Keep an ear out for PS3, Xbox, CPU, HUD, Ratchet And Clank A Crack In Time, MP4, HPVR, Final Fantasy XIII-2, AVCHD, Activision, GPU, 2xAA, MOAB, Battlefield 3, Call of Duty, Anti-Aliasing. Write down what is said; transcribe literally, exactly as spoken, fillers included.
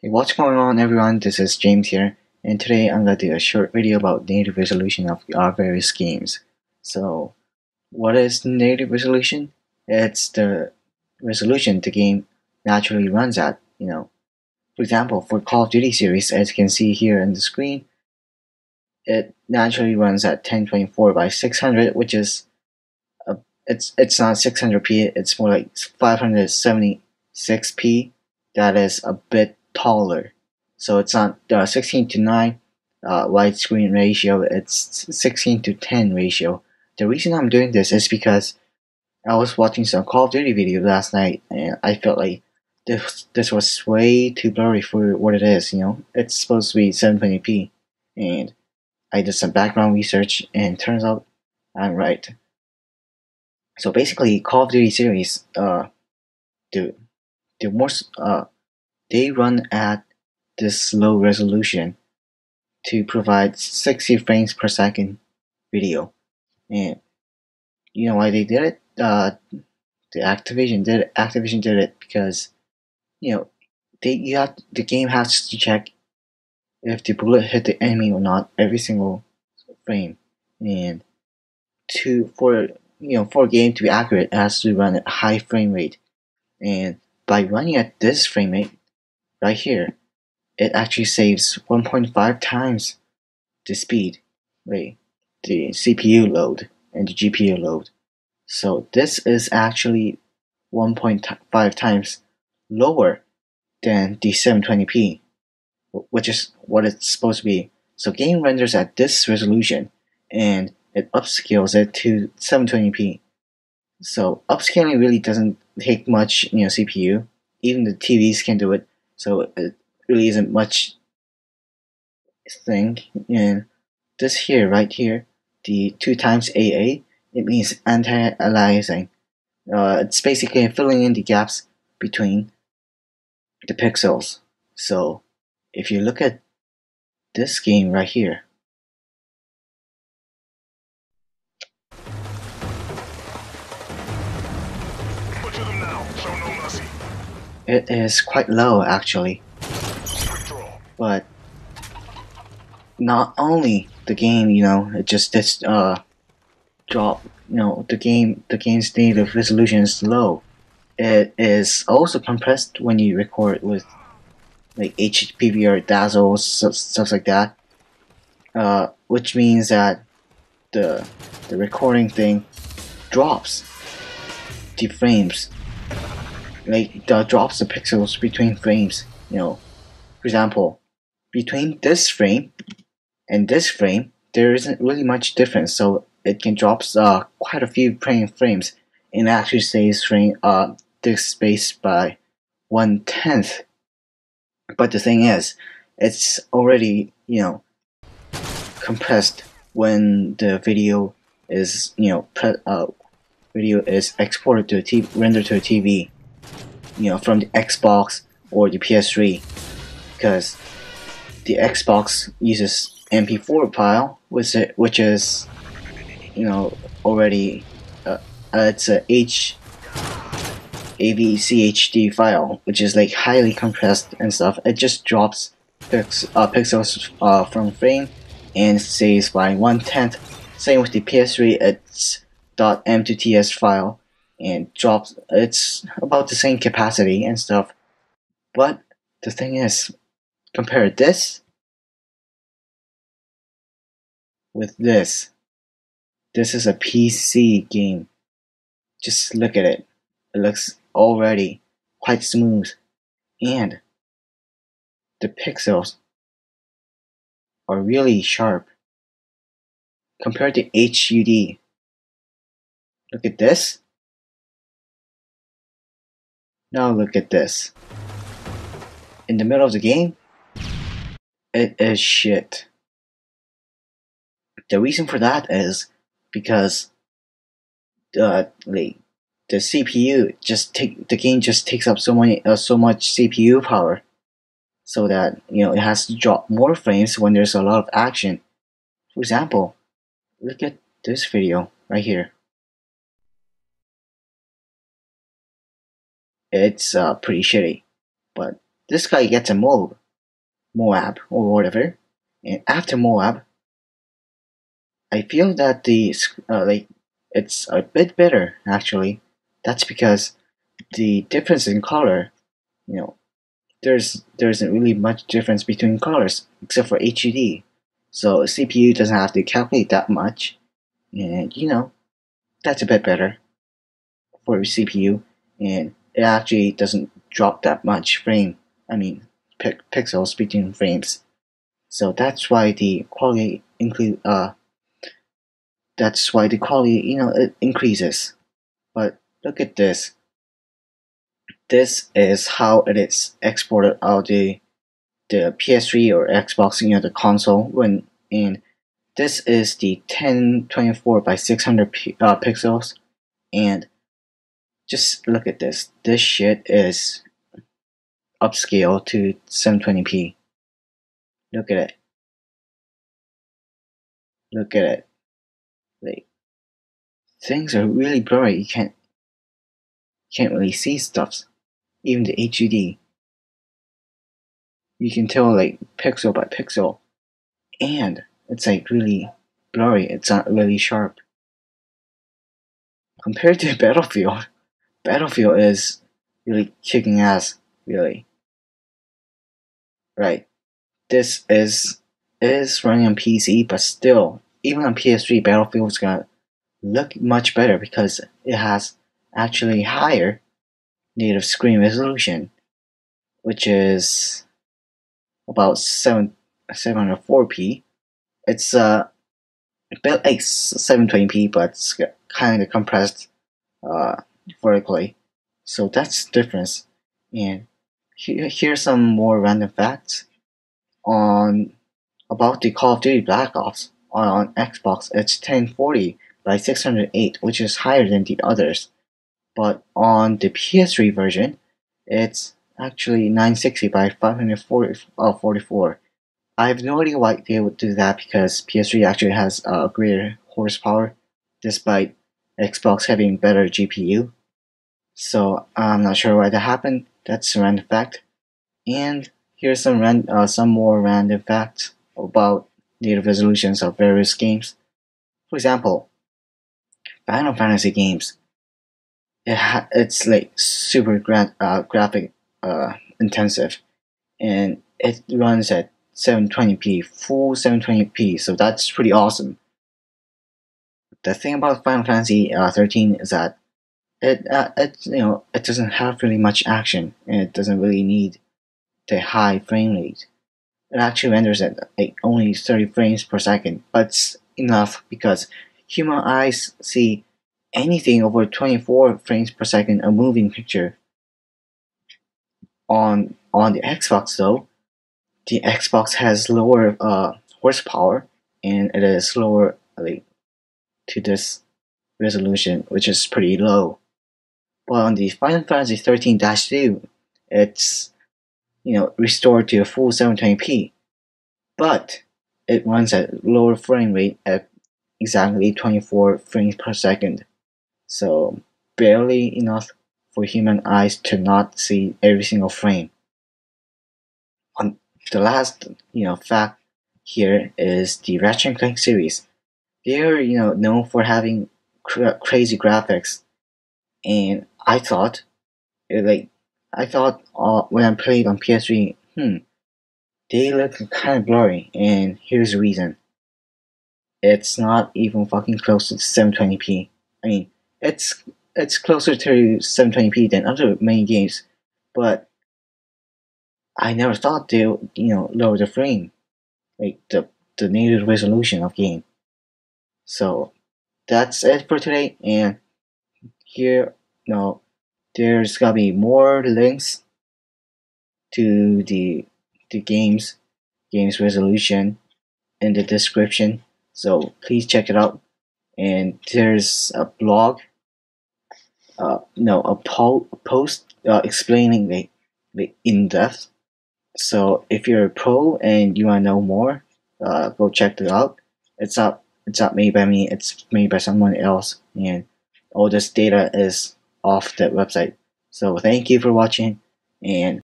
Hey, what's going on everyone, this is James here, and today I'm going to do a short video about native resolution of our various games. So what is native resolution? It's the resolution the game naturally runs at, you know. For example, for Call of Duty series, as you can see here on the screen, it naturally runs at ten twenty-four by six hundred, which is, a, it's, it's not six hundred p, it's more like five seventy-six p, that is a bit taller, so it's not uh, sixteen to nine uh, widescreen ratio, it's sixteen to ten ratio. The reason I'm doing this is because I was watching some Call of Duty video last night and I felt like this this was way too blurry for what it is, you know. It's supposed to be seven twenty p, and I did some background research and turns out I'm right. So basically Call of Duty series, uh, the, the most uh, they run at this low resolution to provide sixty frames per second video. And you know why they did it? Uh, the Activision did it. Activision did it because, you know, they you have the game has to check if the bullet hit the enemy or not every single frame. And to for you know for a game to be accurate, it has to run at high frame rate. And by running at this frame rate, right here, it actually saves one point five times the speed, right? The C P U load and the G P U load. So this is actually one point five times lower than the seven twenty p, which is what it's supposed to be. So game renders at this resolution and it upscales it to seven twenty p. So upscaling really doesn't take much, you know, C P U. Even the T Vs can do it. So it really isn't much thing. And this here, right here, the two times A A, it means anti-aliasing. Uh, it's basically filling in the gaps between the pixels. So if you look at this game right here, butcher them now, show no mercy. It is quite low actually, but not only the game, you know, it just this uh drop, you know, the game the game's native resolution is low. It is also compressed when you record with like H P V R, dazzle, stuff like that, uh, which means that the the recording thing drops the frames. Like the drops the pixels between frames, you know. For example, between this frame and this frame, there isn't really much difference, so it can drop uh, quite a few frames and actually saves frame uh this space by one tenth. But the thing is, it's already, you know, compressed when the video is, you know, pre uh, video is exported to a t rendered to a T V. You know, from the Xbox or the P S three, because the Xbox uses M P four file, which is, which is you know already uh, it's a H A V C H D file, which is like highly compressed and stuff. It just drops pix uh, pixels uh, from frame and saves by one tenth. Same with the P S three, it's .m two t s file. And drops, it's about the same capacity and stuff. But the thing is, compare this with this. This is a P C game. Just look at it. It looks already quite smooth. And the pixels are really sharp. Compared to H U D. Look at this. Now look at this. In the middle of the game, it is shit. The reason for that is because the the, the C P U just take the game just takes up so many uh, so much C P U power, so that you know it has to drop more frames when there's a lot of action. For example, look at this video right here. It's uh, pretty shitty, but this guy gets a MOAB, MOAB or whatever, and after MOAB, I feel that the uh, like it's a bit better actually. That's because the difference in color, you know, there's there isn't really much difference between colors except for H U D. So C P U doesn't have to calculate that much, and you know, that's a bit better for your C P U, and it actually doesn't drop that much frame. I mean, pic pixels between frames. So that's why the quality include. Uh, that's why the quality, you know, it increases. But look at this. This is how it is exported out the the P S three or Xbox, you know, the console. When and this is the ten twenty-four by six hundred uh, pixels, and just look at this. This shit is upscale to seven twenty p. Look at it. Look at it. Like, things are really blurry. You can't can't really see stuff. Even the H U D. You can tell like pixel by pixel, and it's like really blurry. It's not really sharp. Compared to Battlefield, Battlefield is really kicking ass. Really, right? This is is running on P C, but still, even on P S three, Battlefield is gonna look much better because it has actually higher native screen resolution, which is about seven hundred four p. It's uh, a bit like seven twenty p, but it's kind of compressed uh, vertically. So that's the difference. And here, here's some more random facts on about the Call of Duty Black Ops on Xbox. It's ten forty by six hundred eight, which is higher than the others. But on the P S three version, it's actually nine sixty by five forty-four. I have no idea why they would do that because P S three actually has a uh, greater horsepower despite Xbox having better G P U. So I'm not sure why that happened. That's a random fact. And here's some ran uh, some more random facts about native resolutions of various games. For example, Final Fantasy games. It ha it's like super gra uh, graphic uh, intensive, and it runs at seven twenty p, full seven twenty p. So that's pretty awesome. The thing about Final Fantasy uh, thirteen is that it uh, it you know it doesn't have really much action, and it doesn't really need the high frame rate. It actually renders at like only thirty frames per second, but it's enough because human eyes see anything over twenty-four frames per second a moving picture. On on the Xbox though, the Xbox has lower uh, horsepower, and it is lower like to this resolution, which is pretty low. But on the Final Fantasy thirteen dash two, it's, you know, restored to a full seven twenty p, but it runs at lower frame rate at exactly twenty-four frames per second, so barely enough for human eyes to not see every single frame. On the last, you know, fact here is the Ratchet and Clank series. They are, you know, known for having cra crazy graphics, and I thought, it, like, I thought uh, when I played on P S three, hmm, they look kind of blurry, and here's the reason. It's not even fucking close to seven twenty p. I mean, it's it's closer to seven twenty p than other many games, but I never thought they would, you know, lower the frame, like the the native resolution of game. So that's it for today, and here no. There's gonna be more links to the the games games resolution in the description, so please check it out. And there's a blog, uh, no, a, po a post uh, explaining the the in depth. So if you're a pro and you wanna know more, uh, go check it out. It's not it's not made by me. It's made by someone else, and all this data is off that website. So thank you for watching, and